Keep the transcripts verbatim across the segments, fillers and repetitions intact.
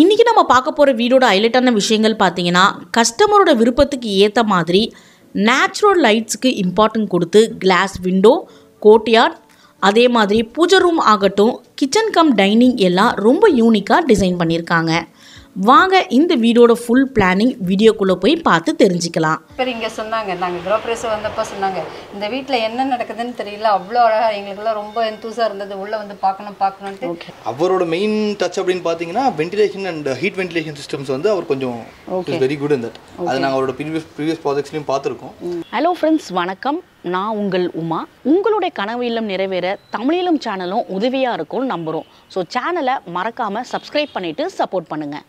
இன்னைக்கு நம்ம பார்க்க போகிற வீடோட ஹைலைட்டான விஷயங்கள் பார்த்தீங்கன்னா, கஸ்டமரோட விருப்பத்துக்கு ஏற்ற மாதிரி நேச்சுரல் லைட்ஸுக்கு இம்பார்ட்டன்ட் கொடுத்து கிளாஸ் விண்டோ, கோட்யார்ட், அதே மாதிரி பூஜை ரூம் ஆகட்டும், கிச்சன் கம் டைனிங் எல்லாம் ரொம்ப யூனிக்காக டிசைன் பண்ணியிருக்காங்க. வாங்க இந்த வீடோட ஃபுல் பிளானிங் வீடியோக்குள்ளே போய் பார்த்து தெரிஞ்சுக்கலாம். இப்போ இங்கே சொன்னாங்க, நாங்கள் ப்ரோப்ரேஸ் வந்தப்போ சொன்னாங்க, இந்த வீட்டில் என்ன நடக்குதுன்னு தெரியல, அவ்வளோ அழகாக எங்களுக்குலாம் ரொம்ப எந்தூஸாக இருந்தது, உள்ளே வந்து பார்க்கணும் பார்க்கணுன்ட்டு. அவரோட மெயின் டச் அப்படின்னு பார்த்தீங்கன்னா ventilation and heat ventilation systems வந்து அவர் கொஞ்சம் வெரி குட் இன் தட். அது நாங்கள் அவரோட ப்ரீவியஸ் ப்ரீவியஸ் ப்ராஜெக்ட்ஸ்லையும் பார்த்துருக்கோம். ஹலோ ஃப்ரெண்ட்ஸ், வணக்கம். நான் உங்கள் உமா. உங்களுடைய கனவு இல்லம் நிறைவேற தமிழ் இல்லம் சேனலும் உதவியாக இருக்கும்னு நம்புகிறோம். ஸோ சேனலை மறக்காமல் சப்ஸ்கிரைப் பண்ணிவிட்டு சப்போர்ட் பண்ணுங்கள்.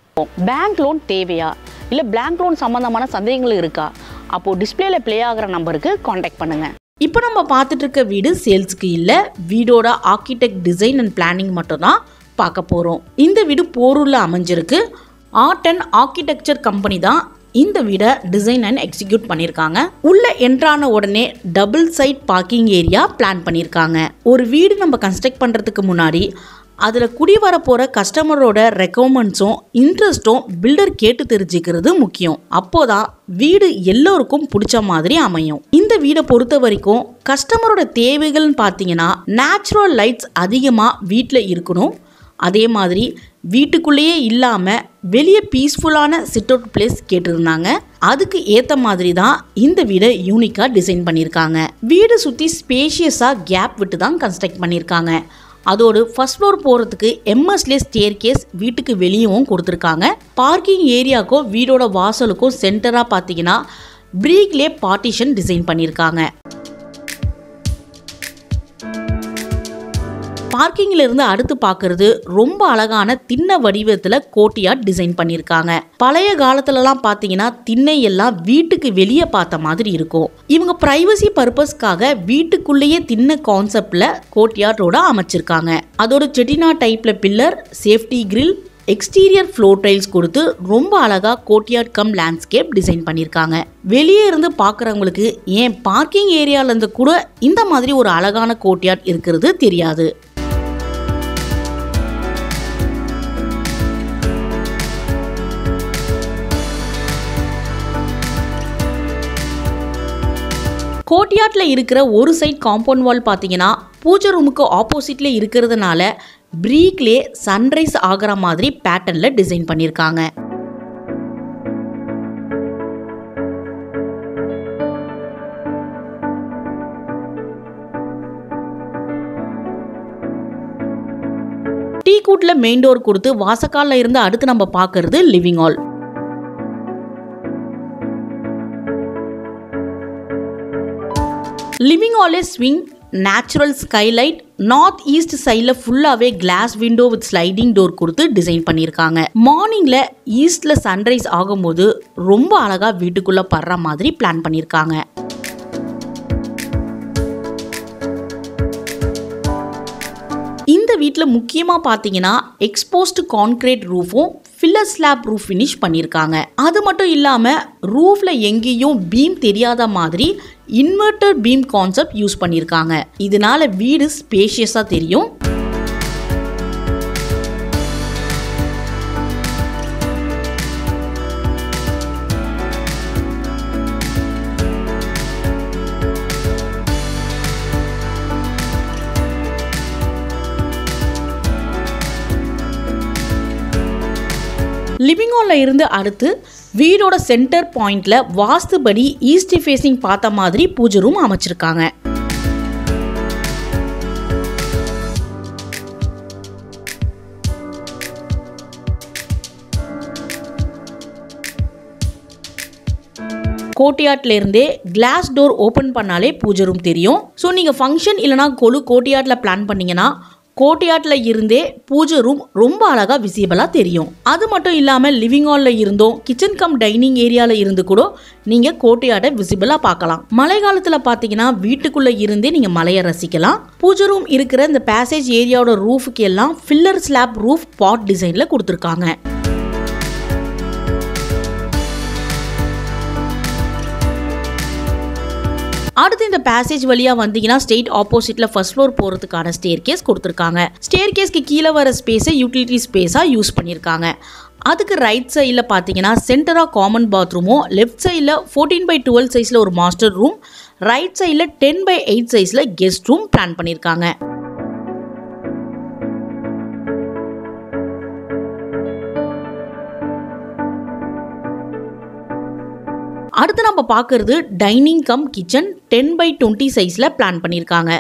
பேங்க் லோன் தேவையா இல்லை பேங்க் லோன் சம்மந்தமான சந்தேகங்கள் இருக்கா? அப்போது டிஸ்பிளேல ப்ளே ஆகிற நம்பருக்கு காண்டாக்ட் பண்ணுங்கள். இப்போ நம்ம பார்த்துட்டு இருக்க வீடு சேல்ஸுக்கு இல்லை, வீடோட ஆர்கிடெக்ட் டிசைன் அண்ட் பிளானிங் மட்டும்தான் பார்க்க போகிறோம். இந்த வீடு போரூரில் அமைஞ்சிருக்கு. ஆர்ட் அண்ட் ஆர்கிடெக்சர் கம்பெனி தான் இந்த வீடை டிசைன் அண்ட் எக்ஸிக்யூட் பண்ணியிருக்காங்க. உள்ள என்ட்ரான உடனே double side parking area plan பண்ணியிருக்காங்க. ஒரு வீடு நம்ம கன்ஸ்ட்ரக்ட் பண்ணுறதுக்கு முன்னாடி அதில் குடி வர போகிற கஸ்டமரோட ரெக்குயர்மெண்ட்ஸும் இன்ட்ரெஸ்ட்டும் பில்டர் கேட்டு தெரிஞ்சுக்கிறது முக்கியம். அப்போதான் வீடு எல்லோருக்கும் பிடிச்ச மாதிரி அமையும். இந்த வீடை பொறுத்த வரைக்கும் கஸ்டமரோட தேவைகள்னு பார்த்தீங்கன்னா நேச்சுரல் லைட்ஸ் அதிகமாக வீட்டில் இருக்கணும். அதே மாதிரி வீட்டுக்குள்ளேயே இல்லாமல் வெளியே பீஸ்ஃபுல்லான சிட் அவுட் பிளேஸ் கேட்டிருந்தாங்க. அதுக்கு ஏற்ற மாதிரி தான் இந்த வீடை யூனிக்காக டிசைன் பண்ணியிருக்காங்க. வீடு சுற்றி ஸ்பேஷியஸாக கேப் விட்டு தான் கன்ஸ்ட்ரக்ட் பண்ணியிருக்காங்க. அதோடு ஃபர்ஸ்ட் ஃப்ளோர் போகிறதுக்கு எம்எஸ்லே ஸ்டேர் கேஸ் வீட்டுக்கு வெளியவும் கொடுத்துருக்காங்க. பார்க்கிங் ஏரியாக்கோ வீடோட வாசலுக்கோ சென்டராக பார்த்தீங்கன்னா பிரீக்லே பார்ட்டிஷன் டிசைன் பண்ணியிருக்காங்க. பார்க்கிங்ல இருந்து அடுத்து பார்க்கறது ரொம்ப அழகான திண்ணை வடிவத்தில் கோட்யார்ட் டிசைன் பண்ணியிருக்காங்க. பழைய காலத்துலலாம் பார்த்தீங்கன்னா திண்ணை எல்லாம் வீட்டுக்கு வெளியே பார்த்த மாதிரி இருக்கும். இவங்க பிரைவசி பர்பஸ்க்காக வீட்டுக்குள்ளேயே திண்ணை கான்செப்டில் கோட்யார்டோட அமைச்சிருக்காங்க. அதோட செட்டினா டைப்பில் pillar, safety grill, exterior floor tiles கொடுத்து ரொம்ப அழகாக கோட்யார்ட் கம் லேண்ட்ஸ்கேப் டிசைன் பண்ணியிருக்காங்க. வெளியே இருந்து பார்க்குறவங்களுக்கு ஏன் பார்க்கிங் ஏரியாவிலேருந்து கூட இந்த மாதிரி ஒரு அழகான கோட்யார்ட் இருக்கிறது தெரியாது. கோட்யார்டில் இருக்கிற ஒரு சைட் காம்பவுண்ட் வால் பார்த்தீங்கன்னா பூஜை ரூமுக்கு ஆப்போசிட்ல இருக்கிறதுனால பிரீக்லே சன்ரைஸ் ஆகிற மாதிரி பேட்டர்னில் டிசைன் பண்ணியிருக்காங்க. டீ கூட்டில் மெயின் டோர் கொடுத்து வாசக்காலில் இருந்து அடுத்து நம்ம பார்க்கறது லிவிங் ஹால். லிவிங் ஹாலே swing, natural skylight, north east சைடில் ஃபுல்லாகவே glass window with sliding door கொடுத்து டிசைன் பண்ணியிருக்காங்க. மார்னிங்கில் ஈஸ்டில் சன்ரைஸ் ஆகும்போது ரொம்ப அழகாக வீட்டுக்குள்ளே படுற மாதிரி பிளான் பண்ணியிருக்காங்க. இந்த வீட்டில் முக்கியமாக பார்த்தீங்கன்னா எக்ஸ்போஸ்டு கான்கிரீட் ரூஃபும் ஃபில்லர் ஸ்லாப் ரூஃப் ஃபினிஷ் பண்ணியிருக்காங்க. அது மட்டும் இல்லாமல் ரூஃபில் எங்கேயும் பீம் தெரியாத மாதிரி இன்வெர்டர் பீம் கான்செப்ட் யூஸ் பண்ணியிருக்காங்க. இதனால வீடு ஸ்பேஷியஸாக தெரியும். லிவிங் ஹாலில் இருந்து அடுத்து வீடோட சென்டர் பாயிண்டில் வாஸ்துபடி ஈஸ்ட் ஃபேஸிங் பார்த்த மாதிரி பூஜை ரூம் அமைச்சிருக்காங்க. கோட்யார்ட்ல இருந்தே கிளாஸ் டோர் ஓப்பன் பண்ணாலே பூஜை ரூம் தெரியும். ஸோ நீங்கள் ஃபங்க்ஷன் இல்லைனா கொலு கோட்யார்டில் பிளான் பண்ணிங்கன்னா கோட்யார்ட்ல இருந்தே பூஜை ரூம் ரொம்ப அழகா விசிபிளா தெரியும். அது மட்டும் இல்லாம லிவிங் ஹால்ல இருந்தும் கிச்சன் கம் டைனிங் ஏரியால இருந்து கூட நீங்க கோட்யார்டை விசிபிளா பார்க்கலாம். மழை காலத்துல பாத்தீங்கன்னா வீட்டுக்குள்ள இருந்தே நீங்க மழையை ரசிக்கலாம். பூஜை ரூம் இருக்கிற இந்த பேசேஜ் ஏரியாவோட ரூஃபுக்கு எல்லாம் ஃபில்லர் ஸ்லாப் ரூஃப் பாட் டிசைன்ல கொடுத்துருக்காங்க. அடுத்து இந்த பேசேஜ் வழியாக வந்தீங்கன்னா ஸ்ட்ரெயிட் ஆப்போசிட்டில் ஃபர்ஸ்ட் ஃப்ளோர் போகிறதுக்கான ஸ்டேர் கேஸ் கொடுத்துருக்காங்க. ஸ்டேர் கேஸ்க்கு கீழே வர ஸ்பேஸை யூட்டிலிட்டி ஸ்பேஸாக யூஸ் பண்ணியிருக்காங்க. அதுக்கு ரைட் சைடில் பார்த்தீங்கன்னா சென்டராக காமன் பாத்ரூமோ, லெஃப்ட் சைடில் ஃபோர்டீன் பை டுவெல் சைஸில் ஒரு மாஸ்டர் ரூம், ரைட் சைடில் டென் பை எயிட் சைஸில் கெஸ்ட் ரூம் பிளான் பண்ணியிருக்காங்க. அடுத்து நம்ம பார்க்கறது dining cum kitchen ten by twenty சைஸில் பிளான் பண்ணியிருக்காங்க.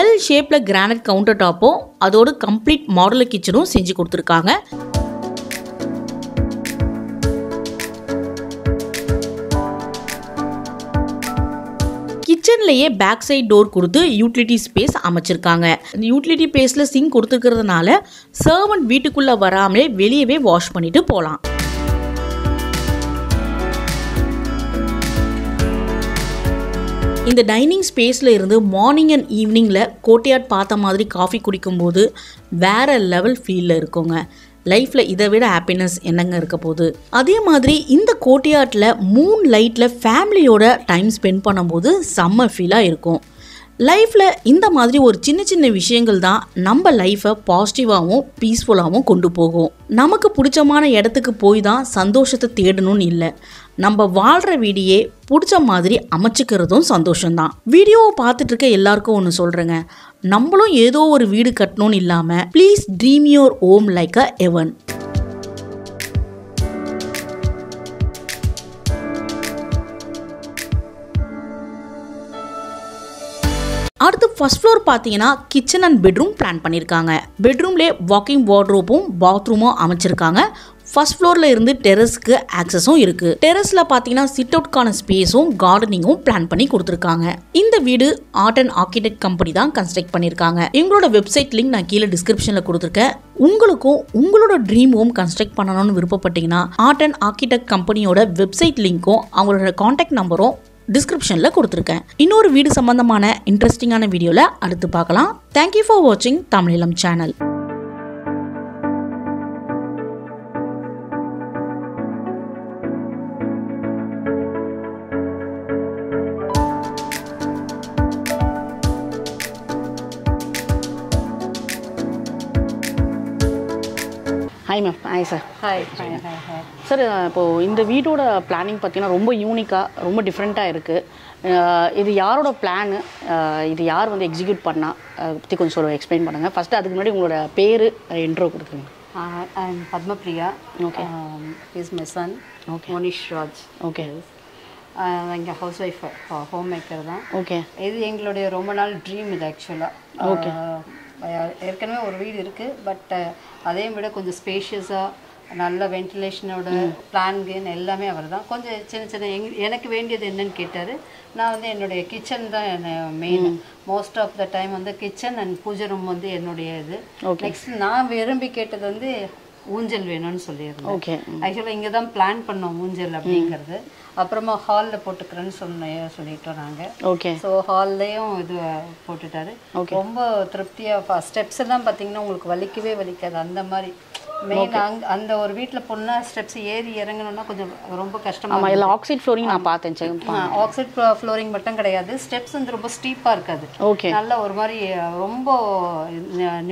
எல் ஷேப்பில் கிரானைட் கவுண்டர் டாப்பும் அதோட கம்ப்ளீட் மாடல் கிச்சனும் செஞ்சு கொடுத்துருக்காங்க. கிச்சன்லேயே பேக் சைட் டோர் கொடுத்து யூட்டிலிட்டி ஸ்பேஸ் அமைச்சிருக்காங்க. யூட்டிலிட்டி ஸ்பேஸில் சிங்க் கொடுத்துருக்கிறதுனால சர்வன்ட் வீட்டுக்குள்ளே வராமலே வெளியவே வாஷ் பண்ணிட்டு போகலாம். இந்த டைனிங் ஸ்பேஸில் இருந்து மார்னிங் அண்ட் ஈவினிங்கில் கோட்டையாட் பார்த்த மாதிரி காஃபி குடிக்கும்போது வேறு லெவல் ஃபீலில் இருக்குங்க. லைஃப்பில் இதை விட ஹாப்பினஸ் என்னங்க இருக்க போகுது. அதே மாதிரி இந்த கோட்டையாட்டில் மூன் லைட்டில் ஃபேமிலியோட டைம் ஸ்பெண்ட் பண்ணும்போது செம்ம ஃபீலாக இருக்கும். லைஃப்பில் இந்த மாதிரி ஒரு சின்ன சின்ன விஷயங்கள் தான் நம்ம லைஃப்பை பாசிட்டிவாகவும் பீஸ்ஃபுல்லாகவும் கொண்டு போகும். நமக்கு பிடிச்சமான இடத்துக்கு போய் தான் சந்தோஷத்தை தேடணும்னு இல்லை, நம்ம வாழ்கிற வீடியே பிடிச்ச மாதிரி அமைச்சிக்கிறதும் சந்தோஷம்தான். வீடியோவை பார்த்துட்டு இருக்க எல்லாருக்கும் ஒன்று சொல்கிறேங்க, நம்மளும் ஏதோ ஒரு வீடு கட்டணும்னு இல்லாமல் please dream your home like a heaven. அடுத்து ஃபர்ஸ்ட் ஃப்ளோர் பார்த்தீங்கன்னா கிச்சன் அண்ட் பெட்ரூம் பிளான் பண்ணியிருக்காங்க. பெட்ரூம்லேயே வாக்கிங் வார்ட்ரோப்பும் பாத்ரூமும் அமைச்சிருக்காங்க. ஃபர்ஸ்ட் ஃப்ளோரில் இருந்து டெரஸ்க்கு ஆக்சஸும் இருக்குது. டெரஸில் பார்த்தீங்கன்னா சிட் அவுட்கான ஸ்பேஸும் கார்டனிங்கும் பிளான் பண்ணி கொடுத்துருக்காங்க. இந்த வீடு ஆர்ட் அண்ட் ஆர்கிடெக்ட் கம்பெனி தான் கன்ஸ்ட்ரக்ட் பண்ணியிருக்காங்க. எங்களோட வெப்சைட் லிங்க் நான் கீழே டிஸ்கிரிப்ஷனில் கொடுத்துருக்கேன். உங்களுக்கும் உங்களோட ட்ரீம் ஹோம் கன்ஸ்ட்ரக்ட் பண்ணணும்னு விருப்பப்பட்டீங்கன்னா ஆர்ட் அண்ட் ஆர்கிடெக்ட் கம்பெனியோட வெப்சைட் லிங்க்கும் அவங்களோட கான்டாக்ட் நம்பரும் டிஸ்கிரிப்ஷனில் கொடுத்துருக்கேன். இன்னொரு வீடு சம்பந்தமான இன்ட்ரெஸ்டிங்கான வீடியோவில் அடுத்து பார்க்கலாம். தேங்க்யூ ஃபார் வாட்சிங் தமிழ் இளம் channel. Hi ma'am. Hi sir. Hi hi hi hi sir. இப்போது இந்த வீட்டோட பிளானிங் பார்த்தீங்கன்னா ரொம்ப யூனிக்காக ரொம்ப டிஃப்ரெண்ட்டாக இருக்குது. இது யாரோட பிளானு, இது யார் வந்து எக்ஸிக்யூட் பண்ணால் அதை பற்றி கொஞ்சம் சொல்ல எக்ஸ்பிளைன் பண்ணுங்கள். ஃபஸ்ட்டு அதுக்கு முன்னாடி உங்களோட பேர் இன்ட்ரோ கொடுக்குங்க. I am Padma Priya. Okay. Is my son. Okay. Monish Raj. Okay. எங்கள் ஹவுஸ் ஒய்ஃப், ஹோம் மேக்கர் தான். ஓகே. இது எங்களுடைய ரொம்ப நாள் ட்ரீம் இது ஆக்சுவலாக. ஓகே. ஏற்கனவே ஒரு வீடு இருக்குது, பட் அதே விட கொஞ்சம் ஸ்பேஷியஸாக நல்ல வென்டிலேஷனோட பிளான்குன்னு எல்லாமே அவர் தான். கொஞ்சம் சின்ன சின்ன எங் எனக்கு வேண்டியது என்னன்னு கேட்டார். நான் வந்து என்னுடைய கிச்சன் தான் என்னை main. Most of the time வந்து கிச்சன் அண்ட் பூஜை ரூம் வந்து என்னுடைய இது. நெக்ஸ்ட் நான் விரும்பி கேட்டது வந்து ஊஞ்சல் வேணும்னு சொல்லியிருந்தேன். ஓகே. ஆக்சுவலாக இங்கே தான் பிளான் பண்ணோம் ஊஞ்சல் அப்படிங்கிறது. அப்புறமா ஹாலில் போட்டுக்கிறேன்னு சொன்ன சொல்லிட்டோம் நாங்கள். ஓகே. ஸோ ஹால்லேயும் இது போட்டுட்டாரு. ஓகே. ரொம்ப திருப்தியாக ஸ்டெப்ஸ் எல்லாம் பார்த்தீங்கன்னா உங்களுக்கு வலிக்கவே வலிக்காது அந்த மாதிரி. மெயின் அங்கே அந்த ஒரு வீட்டில் போனால் ஸ்டெப்ஸ் ஏறி இறங்கணும்னா கொஞ்சம் ரொம்ப கஷ்டமாக. இல்லை, ஆக்சைட் ஃப்ளோரிங் நான் பார்த்தேன். ஆக்சைட் ஃப்ளோரிங் மட்டும் கிடையாது, ஸ்டெப்ஸ் வந்து ரொம்ப ஸ்டீப்பாக இருக்காது. ஓகே. நல்ல ஒரு மாதிரி ரொம்ப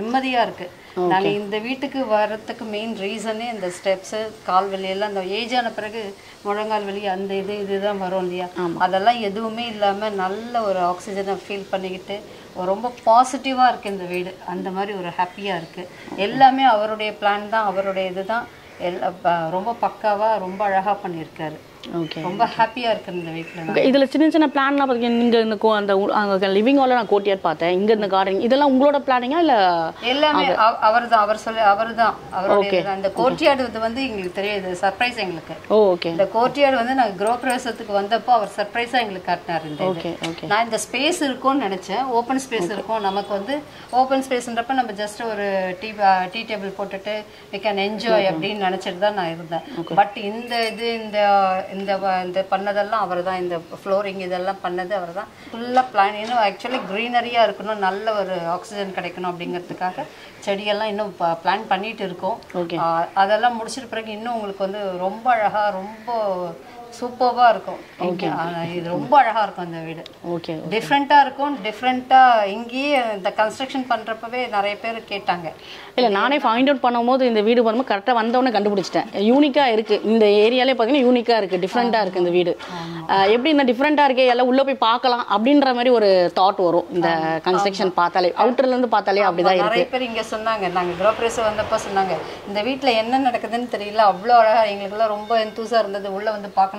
நிம்மதியாக இருக்குது. நாங்கள் இந்த வீட்டுக்கு வர்றதுக்கு மெயின் ரீசனே இந்த ஸ்டெப்ஸு, கால் வலியெல்லாம் அந்த ஏஜ் ஆன பிறகு முழங்கால் வலி அந்த இது இதுதான் வரும் இல்லையா, அதெல்லாம் எதுவுமே இல்லாமல் நல்ல ஒரு ஆக்சிஜனை ஃபீல் பண்ணிக்கிட்டு ரொம்ப பாசிட்டிவாக இருக்குது இந்த வீடு. அந்த மாதிரி ஒரு ஹாப்பியாக இருக்குது. எல்லாமே அவருடைய பிளான் தான், அவருடைய இது தான். எல்லா ரொம்ப பக்காவாக ரொம்ப அழகாக பண்ணியிருக்காரு. ஓகே. ரொம்ப ஹாப்பியாக இருக்குது இந்த வீட்டில். இதில் சின்ன சின்ன பிளான்லாம் பார்த்தீங்கன்னா இங்கே இந்த கோ அந்த அங்கே லிவிங் ஹாலில் நான் கோட்டையாட் பார்த்தேன். இங்கே இந்த கார்டன் இதெல்லாம் உங்களோட பிளானிங்காக இல்லை? எல்லாமே அவர் தான். அவர் சொல்லி அவர் தான் அவருடைய அந்த கோட்டையாடு இது வந்து எங்களுக்கு தெரியாது, சர்ப்ரைஸ் எங்களுக்கு. ஓகே. இந்த கோட்டையாடு வந்து நாங்கள் கிரோ பிரவேசத்துக்கு வந்தப்போ அவர் சர்ப்ரைஸாக எங்களுக்கு காட்டினார் இந்த. ஓகே. ஓகே. நான் இந்த ஸ்பேஸ் இருக்கும்னு நினச்சேன், ஓப்பன் ஸ்பேஸ் இருக்கும். நமக்கு வந்து ஓப்பன் ஸ்பேஸ்ன்றப்ப நம்ம ஜஸ்ட் ஒரு டீ டீ டேபிள் போட்டுட்டு வி கேன் என்ஜாய் அப்படின்னு நினச்சிட்டு தான் நான் இருந்தேன். பட் இந்த இது இந்த இந்த இந்த பண்ணதெல்லாம் அவர்தான் இந்த ஃப்ளோரிங் இதெல்லாம் பண்ணது அவர்தான் ஃபுல்லா பிளான் இன்னும் एक्चुअली கிரீனரியா இருக்கணும் நல்ல ஒரு ஆக்ஸிஜன் கிடைக்கணும் அப்படிங்கிறதுக்காக செடியெல்லாம் இன்னும் பிளான் பண்ணிட்டு இருக்கோம் அதெல்லாம் முடிச்சிட்டு பிறகு இன்னும் உங்களுக்கு வந்து ரொம்ப அழகா ரொம்ப சூப்பரா இருக்கும் இது ரொம்ப அழகா இருக்கும் அந்த வீடு ஓகே டிஃபரண்டா இருக்கும் டிஃபரண்டா இங்கே இந்த கன்ஸ்ட்ரக்ஷன் பண்றப்பவே நிறைய பேர் கேட்டாங்க இல்ல நானே ஃபைண்ட் அவுட் பண்ணும்போது இந்த வீடு பாருங்க கரெக்ட்டா வந்தவனே கண்டுபிடிச்சிட்டேன் யூனிக்கா இருக்கு இந்த ஏரியாலயே பாத்தீங்கன்னா யூனிக்கா இருக்கு டிஃபரண்டா இருக்கு இந்த வீடு எப்படி இந்த டிஃபரண்டா இருக்கே எல்லாம் உள்ள போய் பார்க்கலாம் அப்படின்ற மாதிரி ஒரு தாட் வரும் இந்த கன்ஸ்ட்ரக்ஷன் பார்த்தாலே அவுட்டர்ல இருந்து பார்த்தாலே அப்படிதான் இருக்கு நிறைய பேர் இங்க சொன்னாங்க நாங்க கிராப்ரேஸ் வந்தப்ப சொன்னாங்க இந்த வீட்ல என்ன நடக்குதுன்னு தெரியல அவ்ளோ அழகா எங்களுக்குலாம் ரொம்ப எந்தூசா இருந்தது உள்ள வந்து பார்க்க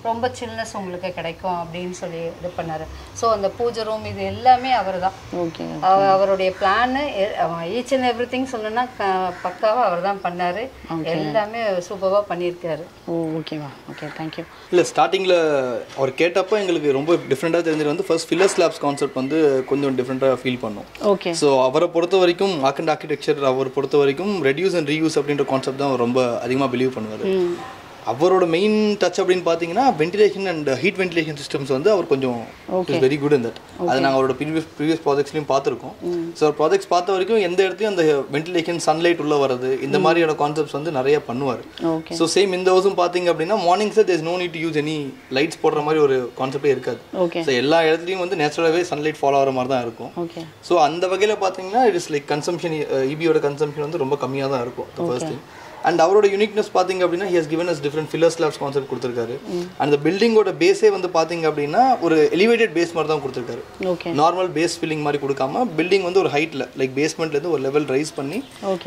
ரொம்ப சில்னஸ் உங்களுக்கு கிடைக்கும் அப்படின்னு சொல்லி இது பண்ணாரு சோ அந்த பூஜை ரூம் இது எல்லாமே அவர்தான் ஓகே அவருடைய பிளான் ஈச் அண்ட் எவ்ரிதிங் சொல்லணும்னா பக்காவா அவர்தான் பண்ணாரு எல்லாமே சூப்பரா பண்ணிருக்காரு ஓகேவா ஓகே थैंक यू இல்ல ஸ்டார்டிங்ல அவர் கேட்டப்ப உங்களுக்கு ரொம்ப டிஃபரண்டா தெரிஞ்சது வந்து ஃபர்ஸ்ட் ஃபில்லர் ஸ்லாப்ஸ் கான்செப்ட் வந்து கொஞ்சம் டிஃபரண்டா ஃபீல் பண்ணோம் ஓகே சோ அவரை பொறுத்த வரைக்கும் ஆர்ட் அண்ட் ஆர்க்கிடெக்சர் அவர் பொறுத்த வரைக்கும் ரெடியூஸ் அண்ட் ரீயூஸ் அப்படிங்கற கான்செப்ட் தான் ரொம்ப அதிகமா பிலீவ் பண்ணுவாரு அவரோட மெயின் டச் அப்படினு பாத்தீங்கன்னா ventilation and heat ventilation systems வந்து அவர் கொஞ்சம் is very good in that அத நாங்க அவரோட ப்ரீவியஸ் ப்ரீவியஸ் ப்ராஜெக்ட்ஸ்லயும் பாத்துறோம் சோ ப்ராஜெக்ட்ஸ் பார்த்த வரைக்கும் எந்த இடத்துலயும் அந்த வென்டிலேஷன் சன்லைட் உள்ள வரது இந்த மாதிரியான கான்செப்ட்ஸ் வந்து நிறைய பண்ணுவார் சோ சேம் இந்த ஹவுஸும் பாத்தீங்க அப்படினா morning say there is no need to use any lights போடுற மாதிரி ஒரு கான்செப்டே இருக்காது சோ எல்லா இடத்துலயும் வந்து நேச்சுரலாவே சன்லைட் ஃபாலோ ஆகுற மாதிரி தான் இருக்கும் சோ அந்த வகையில பாத்தீங்கன்னா இட் இஸ் லைக் கன்சம்ப்ஷன் ஈபியோட கன்சம்ப்ஷன் வந்து ரொம்ப கம்மியா தான் இருக்கும் தி ஃபர்ஸ்ட் திங் and அவரோட uniqueness பாத்தீங்க அப்படினா he has given us different filler slabs concept கொடுத்திருக்காரு and the building ஓட பேஸே வந்து பாத்தீங்க அப்படினா ஒரு elevated base மாதிரி தான் கொடுத்திருக்காரு okay normal base filling மாதிரி கொடுக்காம building வந்து ஒரு ஹைட்ல like basement ல இருந்து ஒரு level ரைஸ் பண்ணி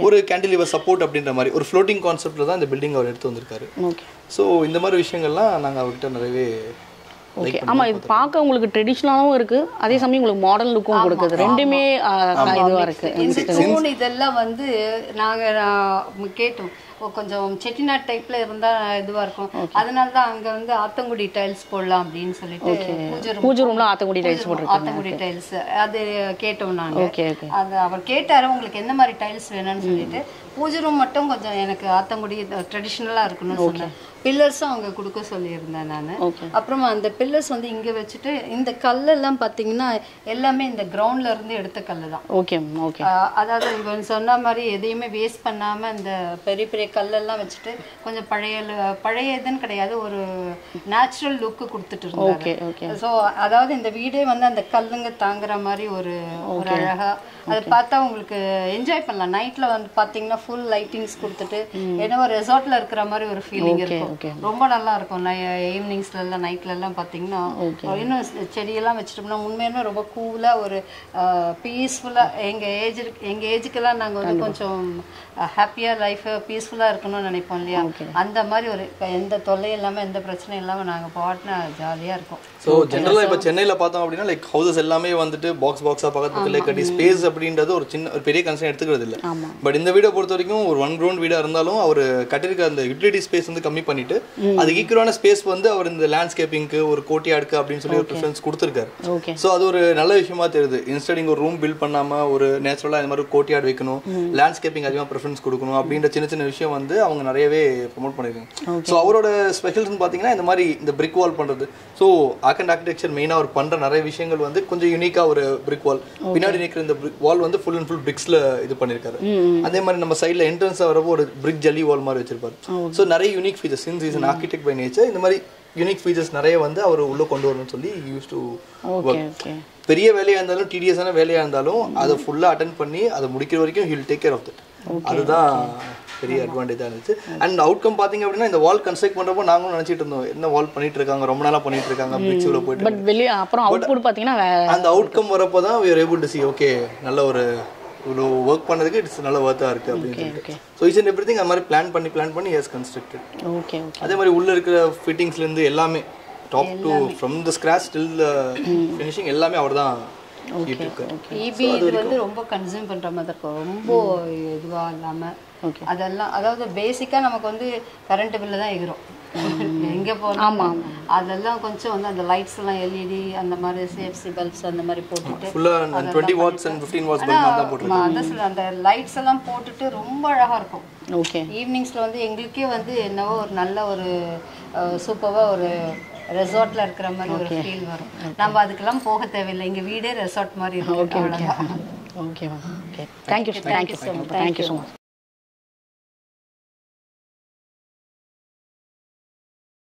ஒரு cantilever support அப்படின்ற மாதிரி ஒரு floating conceptல தான் இந்த building அவர் எடுத்து வந்திருக்காரு okay so இந்த மாதிரி விஷயங்கள்லாம் நாங்க அவர்கிட்ட நிறையவே ஓகே ஆமா இது பாக்க உங்களுக்கு ட்ரெடிஷனலாவும் இருக்கு அதே சமயம் உங்களுக்கு மாடர்ன் லுக்கும் கொடுக்குது ரெண்டுமே இதுவா இருக்கு இந்த மூணு இதெல்லாம் வந்து நாங்க கேட்டோம் கொஞ்சம் செட்டிநாட் டைப்ல இருந்தா இதுவா இருக்கும் அதனால தான் அங்க வந்து ஆத்தங்குடி டைல்ஸ் போடலாம் அப்படினு சொல்லிட்டு பூஜை ரூம்ல ஆத்தங்குடி டைல்ஸ் போட்டுருக்காங்க ஆத்தங்குடி டைல்ஸ் அது கேட்டோம் நாங்க அது அவர் கேட்டாரு உங்களுக்கு என்ன மாதிரி டைல்ஸ் வேணும்னு சொல்லிட்டு பூஜை ரூம் மட்டும் கொஞ்சம் எனக்கு ஆத்தங்குடி ட்ரெடிஷனலா இருக்கணும்னு சொன்னாங்க பில்லர்ஸும் அவங்க கொடுக்க சொல்லியிருந்தேன் நான் அப்புறமா அந்த பில்லர்ஸ் வந்து இங்கே வச்சுட்டு இந்த கல்லெல்லாம் பார்த்தீங்கன்னா எல்லாமே இந்த கிரவுண்டில் இருந்து எடுத்த கல் தான் ஓகே ஓகே அதாவது இவன் சொன்ன மாதிரி எதையுமே வேஸ்ட் பண்ணாமல் இந்த பெரிய பெரிய கல்லெல்லாம் வச்சுட்டு கொஞ்சம் பழைய பழைய இதுன்னு கிடையாது ஒரு நேச்சுரல் லுக்கு கொடுத்துட்டு இருந்தாங்க ஸோ அதாவது இந்த வீடே வந்து அந்த கல்லுங்க தாங்குற மாதிரி ஒரு ஒரு அழகாக அதை பார்த்தா உங்களுக்கு என்ஜாய் பண்ணலாம் நைட்டில் வந்து பார்த்தீங்கன்னா ஃபுல் லைட்டிங்ஸ் கொடுத்துட்டு ஏன்னா ஒரு ரெசார்ட்டில் இருக்கிற மாதிரி ஒரு ஃபீலிங் இருக்கும் ரொம்ப நல்லா இருக்கும் ஈவினிங்ஸ்ல எல்லாம் நைட்ல எல்லாம் பாத்தீங்கன்னா இன்னும் செடியெல்லாம் வச்சுட்டோம்னா உண்மையுமே ரொம்ப கூலா ஒரு பீஸ்ஃபுல்லா எங்க ஏஜ் எங்க ஏஜுக்கெல்லாம் நாங்க வந்து கொஞ்சம் ஹாப்பியா லைஃப் பீஸ்ஃபுல்லா இருக்கணும்னு நினைப்போம் இல்லையா அந்த மாதிரி ஒரு எந்த தொல்லை இல்லாம எந்த பிரச்சனை இல்லாம நாங்க பாட்னா ஜாலியா இருக்கும் சோ ஜெனரலா இப்ப சென்னையில பார்த்தோம் அப்படின்னா லைக் ஹவுசஸ் எல்லாமே வந்துட்டு பாக்ஸ் பாக்ஸா பக்கத்துல கட்டி ஸ்பேஸ் அப்படின்றது ஒரு சின்ன ஒரு பெரிய கன்சர்ன் எடுத்துக்கிறது இல்ல பட் இந்த வீட பொறுத்த வரைக்கும் ஒரு ஒன் கிரவுண்ட் வீடா இருந்தாலும் அவர் கட்டிருக்க அந்த யூட்டிலிட்டி ஸ்பேஸ் வந்து கம்மி பண்ணிட்டு அதுக்கு ஈக்குவலான ஸ்பேஸ் வந்து அவர் இந்த லேண்ட்ஸ்கேப்பிங்க்கு ஒரு கோட்டியார்டுக்கு அப்படினு சொல்லி ஒரு ப்ரிஃபரன்ஸ் கொடுத்திருக்காரு சோ அது ஒரு நல்ல விஷயமா தெரியுது இன்ஸ்டடிங் ஒரு ரூம் பில்ட் பண்ணாம ஒரு நேச்சுரலா இந்த மாதிரி கோட்டியார்டு வைக்கணும் லேண்ட்ஸ்கேப்பிங் அதிகமா ப்ரிஃபரன்ஸ் கொடுக்கணும் அப்படின்ற சின்ன சின்ன விஷயம் வந்து அவங்க நிறையவே ப்ரோமோட் பண்ணிருக்காங்க சோ அவரோட ஸ்பெஷல்ஸ் பாத்தீங்கன்னா இந்த மாதிரி இந்த பிரிக் வால் பண்றது சோ ஆர்ட் அண்ட் ஆர்க்கிடெக்சர் மெயினா அவர் பண்ற நிறைய விஷயங்கள் வந்து கொஞ்சம் யூனிக்கா ஒரு பிரிக் வால் பின்னாடி நிக்கிற இந்த பிரிக் வால் வந்து ஃபுல் அண்ட் ஃபுல் பிரிக்ஸ்ல இது பண்ணிருக்காரு அதே மாதிரி நம்ம சைடுல என்ட்ரன்ஸ் வரப்போ ஒரு பிரிக் ஜல்லி வால் மாதிரி வச்சிருப்பாரு சோ நிறைய unique since he is an architect by nature இந்த மாதிரி unique features நிறைய வந்து அவர் உள்ள கொண்டு வரணும் சொல்லி he used to work okay okay பெரிய வேலையா இருந்தாலும் டிடிஎஸ்ஆன வேலையா இருந்தாலும் அத ஃபுல்லா அட்டெண்ட் பண்ணி அத முடிக்கிற வரைக்கும் he will take care of that அதுதான் பெரிய அட்வான்டேஜா இருந்துச்சு and outcome பாத்தீங்க அப்படினா இந்த வால் கன்ஸ்ட்ரக்ட் பண்றப்போ நாங்களும் நினைச்சிட்டு இருந்தோம் என்ன வால் பண்ணிட்டு இருக்காங்க ரொம்ப நாளா பண்ணிட்டு இருக்காங்க பிரிட்ஜ் உள்ள போயிட்டு பட் வெளிய அப்புறம் அவுட்புட் பாத்தீங்கன்னா அந்த outcome வரப்போ தான் we are able to see okay நல்ல ஒரு இவ்ளோ வர்க் பண்ணதுக்கு இட்ஸ் நல்ல வர்த்தா இருக்கு அப்படினு சோ இஸ் அண்ட் எவ்ரிதிங் அமாரி பிளான் பண்ணி பிளான் பண்ணி ஹஸ் கன்ஸ்ட்ரக்டட் ஓகே ஓகே அதே மாதிரி உள்ள இருக்கிற ஃபிட்டிங்ஸ்ல இருந்து எல்லாமே top to from the scratch till the finishing எல்லாமே அவர்தான் ஓகே ஈபி இது வந்து ரொம்ப கன்சூம் பண்ற மாதிரி ரொம்ப இதுவா இல்லாம Okay. That's the basic current bill. எங்க போறோம் அதெல்லாம் கொஞ்சம் வந்து அந்த லைட்ஸ் எல்லாம் எல்இடி அந்த மாதிரி சேஃப்டி பல்ப்ஸ் அந்த மாதிரி போட்டுட்டு ஃபுல்லா twenty watts and fifteen watts bulb தான் போட்டுருக்கோம். அதனால அந்த லைட்ஸ் எல்லாம் போட்டுட்டு ரொம்ப அழகா இருக்கும். ஓகே. ஈவினிங்ஸ்ல வந்து எங்களுக்கே வந்து என்னவோ ஒரு நல்ல ஒரு சூப்பரா ஒரு ரெசார்ட்ல இருக்கிற மாதிரி ஒரு ஃபீல் வரும். நம்ம அதுக்கெல்லாம் போக தேவையில்லை. இங்க வீடே ரெசார்ட் மாதிரி இருக்கு. Okay okay. Okay. Thank you. Thank you so much. Thank you so much.